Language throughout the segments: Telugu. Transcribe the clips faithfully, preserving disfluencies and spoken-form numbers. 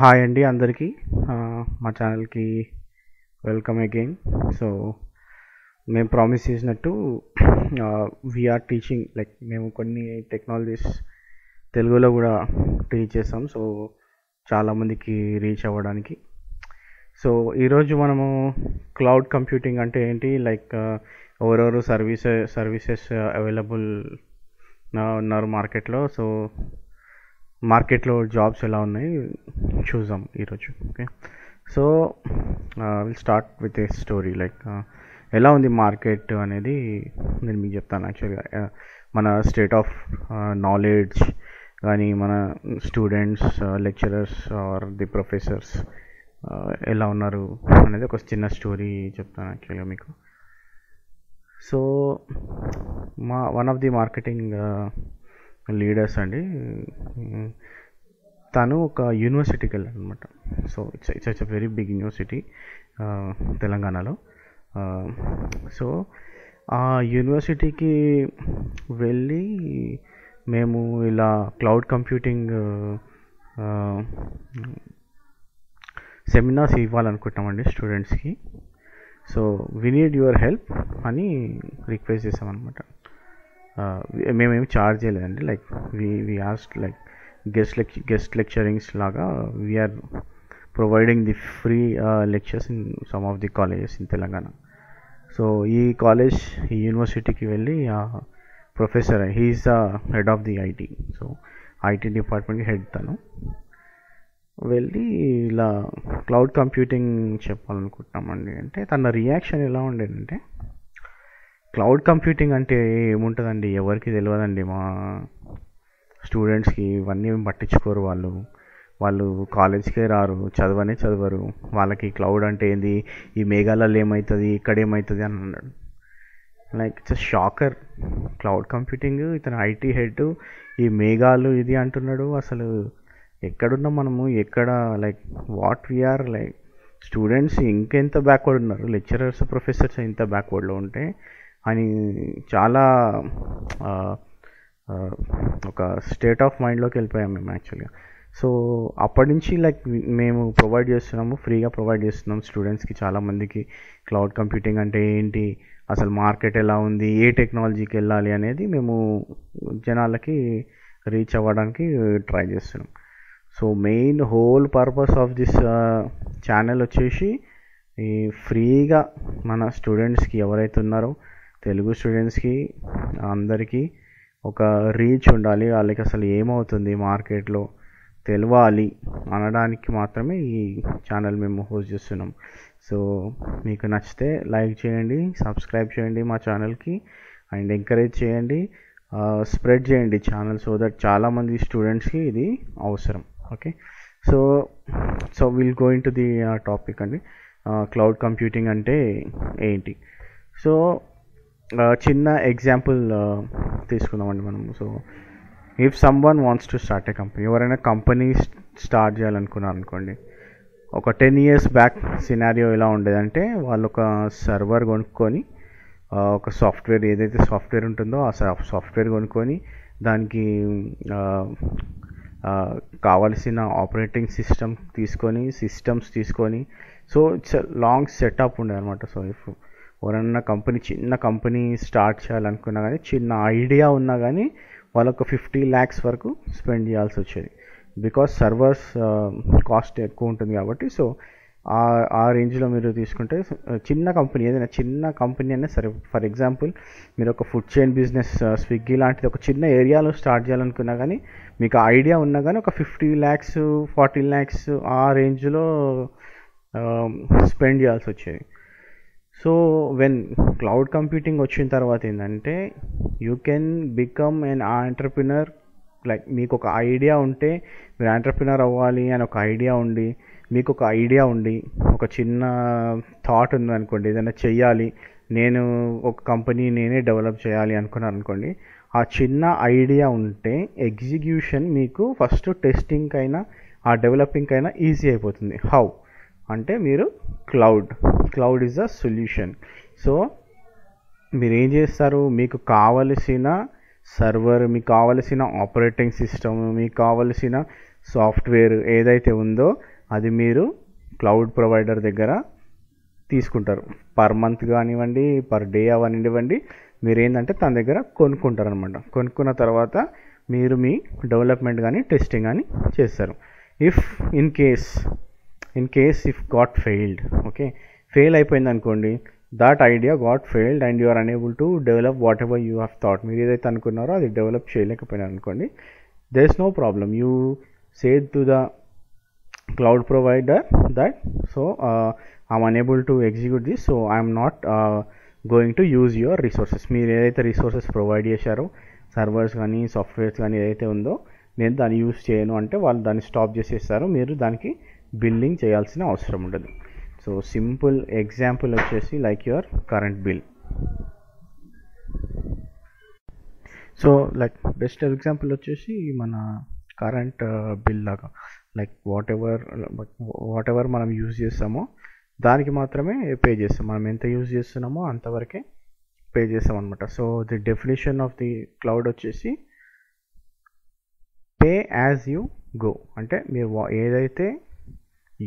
హాయ్ అండి అందరికీ, మా ఛానల్కి వెల్కమ్ అగైన్. సో మేము ప్రామిస్ చేసినట్టు వీఆర్ టీచింగ్, లైక్ మేము కొన్ని టెక్నాలజీస్ తెలుగులో కూడా టీచ్ చేస్తాం, సో చాలామందికి రీచ్ అవ్వడానికి. సో ఈరోజు మనము క్లౌడ్ కంప్యూటింగ్ అంటే ఏంటి, లైక్ ఎవరెవరు సర్వీసె సర్వీసెస్ అవైలబుల్ ఉన్నారు మార్కెట్లో, సో మార్కెట్లో జాబ్స్ ఎలా ఉన్నాయి చూద్దాం ఈరోజు. Okay, so will start with a story, like ఎలా ఉంది మార్కెట్ అనేది నేను మీకు చెప్తాను. యాక్చువల్గా మన స్టేట్ ఆఫ్ నాలెడ్జ్ కానీ మన students, lecturers or the professors ఎలా ఉన్నారు అనేది ఒక చిన్న స్టోరీ చెప్తాను యాక్చువల్గా మీకు. సో మా one of the marketing leaders అండి, తను ఒక యూనివర్సిటీకి వెళ్ళాను అనమాట. So it's it's it's a very big university తెలంగాణలో. సో ఆ యూనివర్సిటీకి వెళ్ళి మేము ఇలా క్లౌడ్ కంప్యూటింగ్ సెమినార్స్ ఇవ్వాలనుకుంటున్నామండి స్టూడెంట్స్కి, so we need your help అని రిక్వెస్ట్ చేసామన్నమాట. మేమేమి ఛార్జ్ చేయలేదండి, like we we asked like guest lec guest lecturings లాగా we are providing the free lectures in some of the colleges in Telangana. So ఈ కాలేజ్ ఈ యూనివర్సిటీకి వెళ్ళి professor, he is the head of the IT, so IT డిపార్ట్మెంట్కి హెడ్ తను, వెళ్ళి ఇలా క్లౌడ్ కంప్యూటింగ్ చెప్పాలనుకుంటున్నామండి. అంటే తన రియాక్షన్ ఎలా ఉండేదంటే, క్లౌడ్ కంప్యూటింగ్ అంటే ఏముంటుందండి, ఎవరికి తెలియదండి, మా స్టూడెంట్స్కి ఇవన్నీ పట్టించుకోరు, వాళ్ళు వాళ్ళు కాలేజ్కే రారు, చదవనే చదవరు, వాళ్ళకి క్లౌడ్ అంటే ఏంది, ఈ మేఘాలలో ఏమవుతుంది, ఇక్కడ ఏమవుతుంది అని అన్నాడు. Like it's a shocker, cloud computing, ఇతను ఐటీ హెడ్, ఈ మేఘాలు ఇది అంటున్నాడు. అసలు ఎక్కడున్నాం మనము, ఎక్కడ, like what we are, like students ఇంకెంత బ్యాక్వర్డ్ ఉన్నారు, లెక్చరర్స్ ప్రొఫెసర్స్ ఇంత బ్యాక్వర్డ్లో ఉంటే అని చాలా ఒక స్టేట్ ఆఫ్ మైండ్లోకి వెళ్ళిపోయాం మేము యాక్చువల్గా. సో అప్పటి నుంచి లైక్ మేము ప్రొవైడ్ చేస్తున్నాము, ఫ్రీగా ప్రొవైడ్ చేస్తున్నాం స్టూడెంట్స్కి, చాలామందికి క్లౌడ్ కంప్యూటింగ్ అంటే ఏంటి, అసలు మార్కెట్ ఎలా ఉంది, ఏ టెక్నాలజీకి వెళ్ళాలి అనేది మేము జనాలకి రీచ్ అవ్వడానికి ట్రై చేస్తున్నాం. So main whole purpose of this channel వచ్చేసి ఈ ఫ్రీగా మన స్టూడెంట్స్కి ఎవరైతే ఉన్నారో తెలుగు స్టూడెంట్స్కి అందరికీ ఒక రీచ్ ఉండాలి, వాళ్ళకి అసలు ఏమవుతుంది మార్కెట్లో తెలియాలి అనడానికి మాత్రమే ఈ ఛానల్ మేము హోస్ట్ చేస్తున్నాం. సో మీకు నచ్చితే లైక్ చేయండి, సబ్స్క్రైబ్ చేయండి మా ఛానల్కి, అండ్ ఎంకరేజ్ చేయండి, స్ప్రెడ్ చేయండి ఛానల్, సో దట్ చాలామంది స్టూడెంట్స్కి ఇది అవసరం. Okay, so so will going to the topic అండి, క్లౌడ్ కంప్యూటింగ్ అంటే ఏంటి. సో చిన్న ఎగ్జాంపుల్ తీసుకుందామండి మనము. So if someone wants to start a company, ఎవరైనా కంపెనీ స్టార్ట్ చేయాలనుకున్నారు అనుకోండి, ఒక టెన్ ఇయర్స్ బ్యాక్ సినారియో ఎలా ఉండేదంటే, వాళ్ళు ఒక సర్వర్ కొనుక్కొని, ఒక సాఫ్ట్వేర్ ఏదైతే సాఫ్ట్వేర్ ఉంటుందో ఆ సాఫ్ట్వేర్ కొనుక్కొని, దానికి కావలసిన ఆపరేటింగ్ సిస్టమ్ తీసుకొని, సిస్టమ్స్ తీసుకొని, సో ఇట్స్ లాంగ్ సెటప్ ఉండేదన్నమాట. సో ఇఫ్ ఎవరన్నా కంపెనీ, చిన్న కంపెనీ స్టార్ట్ చేయాలనుకున్నా కానీ, చిన్న ఐడియా ఉన్నా కానీ, వాళ్ళొక ఫిఫ్టీ ల్యాక్స్ వరకు స్పెండ్ చేయాల్సి వచ్చేది, బికాస్ సర్వర్స్ కాస్ట్ ఎక్కువ ఉంటుంది కాబట్టి. సో ఆ ఆ రేంజ్లో మీరు తీసుకుంటే చిన్న కంపెనీ, ఏదైనా చిన్న కంపెనీ అయినా సరే, ఫర్ ఎగ్జాంపుల్ మీరు ఒక ఫుడ్ చైన్ బిజినెస్, స్విగ్గీ లాంటిది ఒక చిన్న ఏరియాలో స్టార్ట్ చేయాలనుకున్నా కానీ, మీకు ఐడియా ఉన్నా కానీ, ఒక ఫిఫ్టీ ల్యాక్స్ ఫార్టీ ల్యాక్స్ ఆ రేంజ్లో స్పెండ్ చేయాల్సి వచ్చేది. సో వెన్ క్లౌడ్ కంప్యూటింగ్ వచ్చిన తర్వాత ఏంటంటే, you can become an entrepreneur, like మీకు ఒక ఐడియా ఉంటే మీరు ఆంటర్ప్రినర్ అవ్వాలి అని ఒక ఐడియా ఉండి, మీకు ఒక ఐడియా ఉండి, ఒక చిన్న థాట్ ఉందనుకోండి, ఏదైనా చెయ్యాలి, నేను ఒక కంపెనీ నేనే డెవలప్ చేయాలి అనుకున్నాను అనుకోండి, ఆ చిన్న ఐడియా ఉంటే ఎగ్జిక్యూషన్ మీకు ఫస్ట్ టెస్టింగ్ కైనా ఆ డెవలపింగ్ కైనా ఈజీ అయిపోతుంది. హౌ అంటే, మీరు cloud cloud is a solution. So మీరు ఏం చేస్తారు, మీకు కావలసిన సర్వర్, మీకు కావలసిన ఆపరేటింగ్ సిస్టమ్, మీకు కావలసిన సాఫ్ట్వేర్ ఏదైతే ఉందో అది మీరు క్లౌడ్ ప్రొవైడర్ దగ్గర తీసుకుంటారు. పర్ మంత్ కానివ్వండి, పర్ డే అవనివ్వండి, మీరు ఏంటంటే తన దగ్గర కొనుక్కుంటారు అనమాట. కొనుక్కున్న తర్వాత మీరు మీ డెవలప్మెంట్ కానీ టెస్టింగ్ కానీ చేస్తారు. If in case in case if got failed, okay, fail అయిపోయింది అనుకోండి, that idea got failed and you are unable to develop whatever you have thought. మీరు ఏదైతే అనుకున్నారో అది డెవలప్ చేయలేకపోయినారు అనుకోండి, there is no problem. You say to the cloud provider that so uh, I am unable to execute this, so I am not uh, going to use your resources. మీరు ఏదైతే రిసోర్సెస్ ప్రొవైడ్ చేశారో, సర్వర్స్ కానీ సాఫ్ట్వేర్స్ కానీ ఏదైతే ఉందో, నేను దాన్ని యూజ్ చేయను అంటే వాళ్ళు దాన్ని స్టాప్ చేసేస్తారు. మీరు దానికి బిల్లింగ్ చేయాల్సిన అవసరం ఉండదు. సో సింపుల్ ఎగ్జాంపుల్ వచ్చేసి like your current bill. So like best example వచ్చేసి మన కరెంట్ బిల్ లాగా, like whatever whatever మనం యూజ్ చేస్తామో దానికి మాత్రమే పే చేస్తాం. మనం ఎంత యూజ్ చేస్తున్నామో అంతవరకే పే చేస్తాం అనమాట. So the definition of the cloud వచ్చేసి పే యాజ్ యూ గో, అంటే మీరు ఏదైతే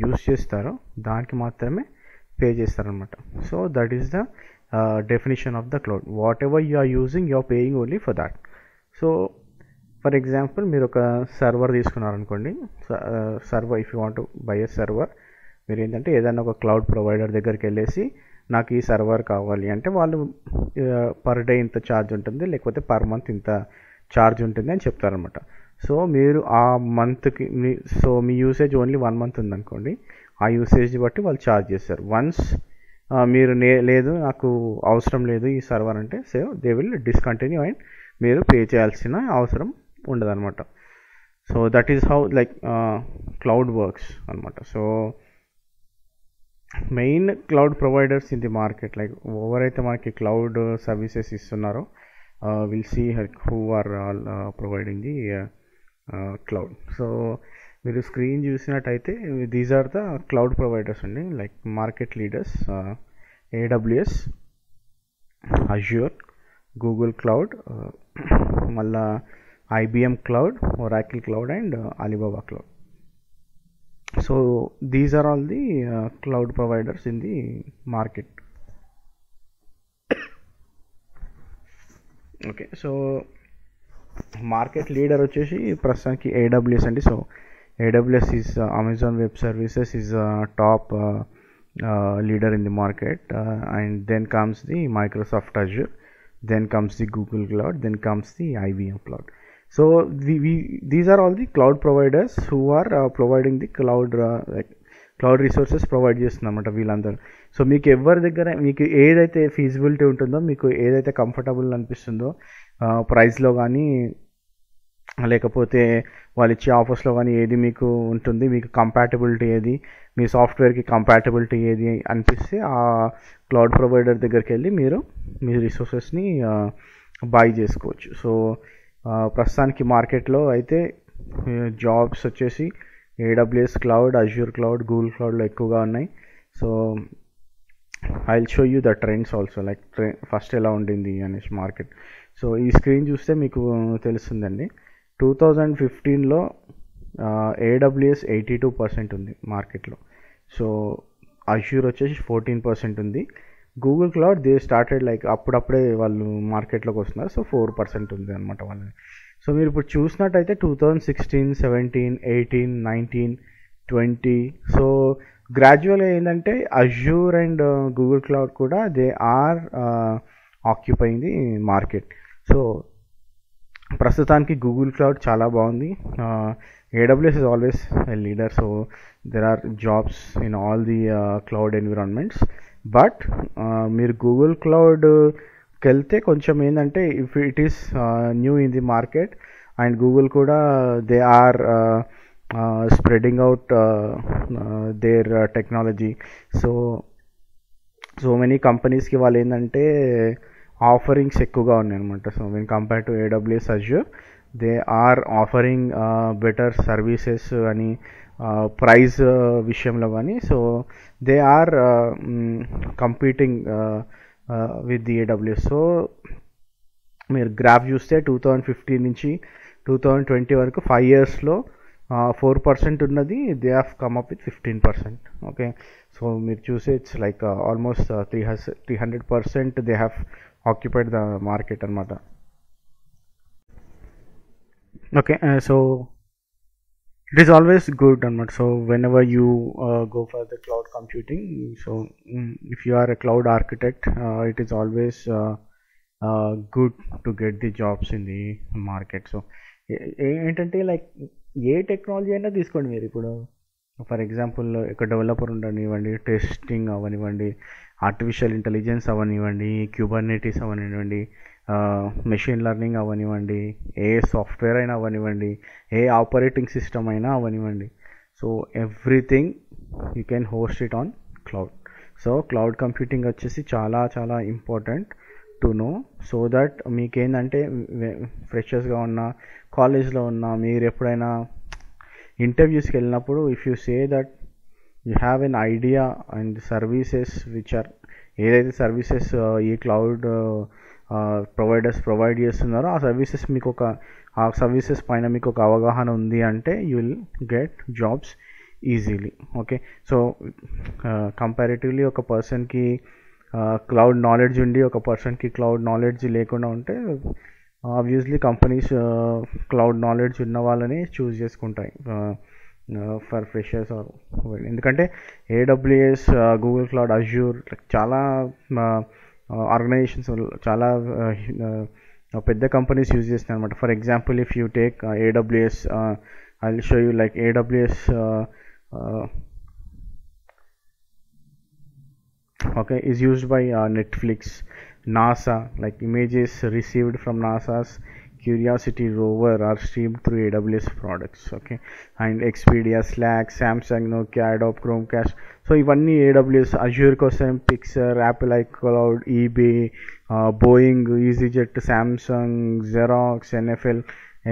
యూజ్ చేస్తారో దానికి మాత్రమే పే చేస్తారనమాట. So that is the Uh, definition of the cloud. Whatever you are using, you are paying only for that. So for example, meer oka server teeskunaru ankondi, server, if you want to buy a server, meer entante edanna oka cloud provider deggariki ellesi naaku ee server kavali ante vaallu per day inta charge untundi, lekapothe per month inta charge untundi ani cheptaru anamata. So మీరు ఆ మంత్కి మీ సో మీ యూసేజ్ ఓన్లీ వన్ మంత్ ఉందనుకోండి, ఆ యూసేజ్ని బట్టి వాళ్ళు ఛార్జ్ చేస్తారు. వన్స్ మీరు నే లేదు నాకు అవసరం లేదు ఈ సర్వర్ అంటే, so they will discontinue and మీరు పే చేయాల్సిన అవసరం ఉండదన్నమాట. So that is how like cloud works అనమాట. So main cloud providers in the market, like ఎవరైతే మనకి క్లౌడ్ సర్వీసెస్ ఇస్తున్నారో will see who are all providing the cloud. So మీరు స్క్రీన్ చూసినట్టయితే these are the cloud providers అండి, like market leaders AWS, Azure, Google cloud, మళ్ళా IBM cloud, Oracle cloud and Alibaba cloud. So these are all the cloud providers in the market. Okay, so market leader వచ్చేసి ప్రస్తుతానికి ఏడబ్ల్యూఎస్ అండి. So A W S is uh, Amazon Web Services is a uh, top uh, uh, leader in the market, uh, and then comes the Microsoft Azure, then comes the Google Cloud, then comes the I B M Cloud. So the, we, these are all the cloud providers who are uh, providing the cloud uh, like cloud resources provide చేస్తున్నమాట వీళ్ళందరూ. సో మీకు ఎవరి దగ్గర మీకు ఏదైతే ఫీజిబిలిటీ ఉంటుందో, మీకు ఏదైతే కంఫర్టబుల్ అనిపిస్తుందో ప్రైస్లో కానీ లేకపోతే వాళ్ళు ఇచ్చే ఆఫర్స్లో కానీ ఏది మీకు ఉంటుంది, మీకు కంపాటబిలిటీ ఏది, మీ సాఫ్ట్వేర్కి కంపాటబిలిటీ ఏది అనిపిస్తే ఆ క్లౌడ్ ప్రొవైడర్ దగ్గరికి వెళ్ళి మీరు మీ రిసోర్సెస్ని బై చేసుకోవచ్చు. సో ప్రస్తుతానికి మార్కెట్లో అయితే జాబ్స్ వచ్చేసి AWS cloud, Azure cloud, Google క్లౌడ్లో ఎక్కువగా ఉన్నాయి. So I will show you the trends also, like tre first ఎలా ఉండింది అనేసి మార్కెట్. సో ఈ స్క్రీన్ చూస్తే మీకు తెలుస్తుందండి, టూ థౌజండ్ ఫిఫ్టీన్లో ఏడబ్ల్యూఎస్ ఎయిటీ టూ పర్సెంట్ ఉంది మార్కెట్లో. సో అజ్యూర్ వచ్చేసి ఫోర్టీన్ పర్సెంట్ ఉంది. Google cloud they started like అప్పుడప్పుడే వాళ్ళు మార్కెట్లోకి వస్తున్నారు. సో ఫోర్ పర్సెంట్ ఉంది అనమాట వాళ్ళని. సో మీరు ఇప్పుడు చూసినట్టయితే two thousand sixteen seventeen eighteen nineteen twenty, so గ్రాడ్యువల్గా ఏంటంటే అజ్యూర్ అండ్ గూగుల్ క్లౌడ్ కూడా they are occupying the market. So ప్రస్తుతానికి గూగుల్ క్లౌడ్ చాలా బాగుంది. AWS is always a leader. So there are jobs in all the cloud environments. But మీరు గూగుల్ క్లౌడ్కి వెళ్తే కొంచెం ఏంటంటే if it is new in the market and Google కూడా they are spreading out their technology. So so many కంపెనీస్కి వాళ్ళు ఏంటంటే ఆఫరింగ్స్ ఎక్కువగా ఉన్నాయన్నమాట. So when compare to AWS, Azure they are offering better services అని ప్రైజ్ విషయంలో కానీ. So they are competing with the AWS. So మీరు గ్రాఫ్ చూస్తే టూ థౌజండ్ ఫిఫ్టీన్ నుంచి టూ థౌజండ్ ట్వంటీ వరకు ఫైవ్ ఇయర్స్లో ఫోర్ పర్సెంట్ ఉన్నది they have come up with fifteen percent okay so మీరు చూసే it's like almost three has three hundred percent they have occupied the market అనమాట. Okay so it is always good అనమాట. So whenever you go for the cloud computing so if you are a cloud architect it is always good to get the jobs in the market. So ఏంటంటే లైక్ ఏ టెక్నాలజీ అయినా తీసుకోండి మీరు, ఇప్పుడు ఫర్ ఎగ్జాంపుల్ ఇక్కడ డెవలపర్ ఉండనివ్వండి, టెస్టింగ్ అవనివ్వండి, ఆర్టిఫిషియల్ ఇంటెలిజెన్స్ అవనివ్వండి, క్యూబర్నెటీస్ అవనివ్వండి, మెషిన్ లెర్నింగ్ అవనివ్వండి, ఏ సాఫ్ట్వేర్ అయినా అవనివ్వండి, ఏ ఆపరేటింగ్ సిస్టమ్ అయినా అవనివ్వండి, so everything you can host it on cloud. So cloud computing వచ్చేసి చాలా చాలా important to know, so that మీకేందంటే ఫ్రెషర్స్గా ఉన్న కాలేజ్లో ఉన్న మీరు ఎప్పుడైనా ఇంటర్వ్యూస్కి వెళ్ళినప్పుడు if you say that you have an idea and services which are ఏదైతే సర్వీసెస్ ఈ క్లౌడ్ ప్రొవైడర్స్ ప్రొవైడ్ చేస్తున్నారో ఆ సర్వీసెస్ మీకు ఒక ఆ సర్వీసెస్ పైన మీకు ఒక అవగాహన ఉంది అంటే you will get jobs easily. Okay so comparatively ఒక పర్సన్కి క్లౌడ్ నాలెడ్జ్ ఉండి ఒక పర్సన్కి క్లౌడ్ నాలెడ్జ్ లేకుండా ఉంటే ఆబ్వియస్లీ కంపెనీస్ క్లౌడ్ నాలెడ్జ్ ఉన్న వాళ్ళని చూస్ చేసుకుంటాయి ఫర్ ఫ్రెషర్స్ ఆర్, ఎందుకంటే ఏడబ్ల్యూఎస్, గూగుల్ క్లౌడ్, అజ్యూర్ చాలా ఆర్గనైజేషన్స్ చాలా పెద్ద కంపెనీస్ యూజ్ చేస్తాయి అనమాట. For example if you take AWS I will show you like AWS okay is used by uh, Netflix, NASA, like images received from NASA's Curiosity Rover are streamed through A W S products, okay, and Expedia, Slack, Samsung, Nokia, Adobe, Chromecast, so ivanni A W S, Azure kosam, Pixar, Apple, iCloud, eBay, uh, Boeing, EasyJet, Samsung, Xerox, N F L,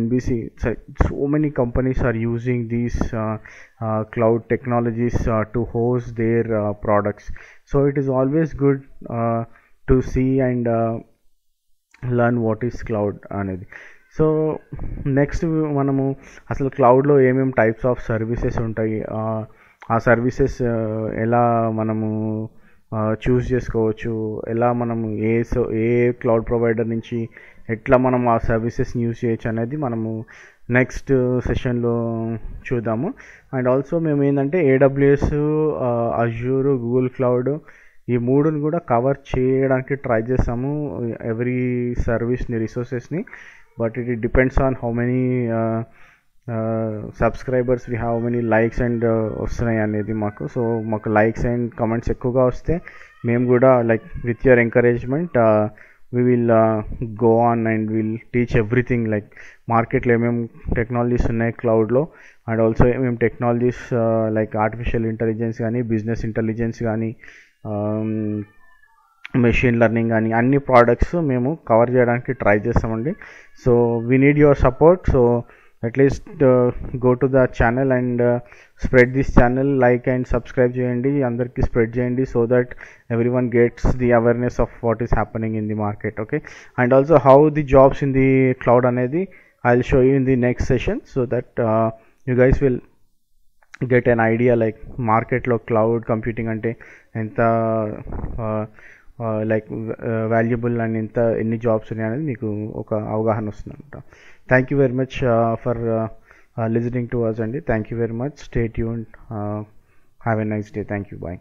N B C, so, so many companies are using these uh, uh, cloud technologies uh, to host their uh, products. So it is always good uh, to see and uh, learn what is cloud anedi. So next manamu asalu cloud lo em em types of services untayi uh, aa services uh, ela manamu choose chesukovachu, ela manamu e so e cloud provider nunchi etla manam aa services ni use cheyachu anedi manamu next సెషన్లో చూద్దాము. అండ్ ఆల్సో మేము ఏంటంటే ఏడబ్ల్యూఎస్, అజ్యూర్, గూగుల్ క్లౌడ్ ఈ మూడుని కూడా కవర్ చేయడానికి ట్రై చేస్తాము, ఎవ్రీ సర్వీస్ని రిసోర్సెస్ని, but it depends on how many subscribers we have many likes and వస్తున్నాయి అనేది మాకు. సో మాకు లైక్స్ అండ్ కమెంట్స్ ఎక్కువగా వస్తే మేము కూడా like with your encouragement we will uh, go on and we'll teach everything like market lo em technologies unnai cloud lo and also em technologies uh, like artificial intelligence gaani, business intelligence gaani, um, machine learning gaani anni products memu cover cheyadaniki try chestamandi. So we need your support, so at least uh, go to the channel and uh, spread this channel, like and subscribe cheyandi, andarki spread cheyandi so that everyone gets the awareness of what is happening in the market. Okay, and also how the jobs in the cloud anedi I'll show you in the next session, so that uh, you guys will get an idea like market lo cloud computing ante enta uh, uh, like uh, valuable and enta enni jobs unnai anedi meeku oka avagahana vastundanta. Thank you very much uh, for uh, uh, listening to us, and thank you very much. Stay tuned. Uh, have a nice day. Thank you. Bye.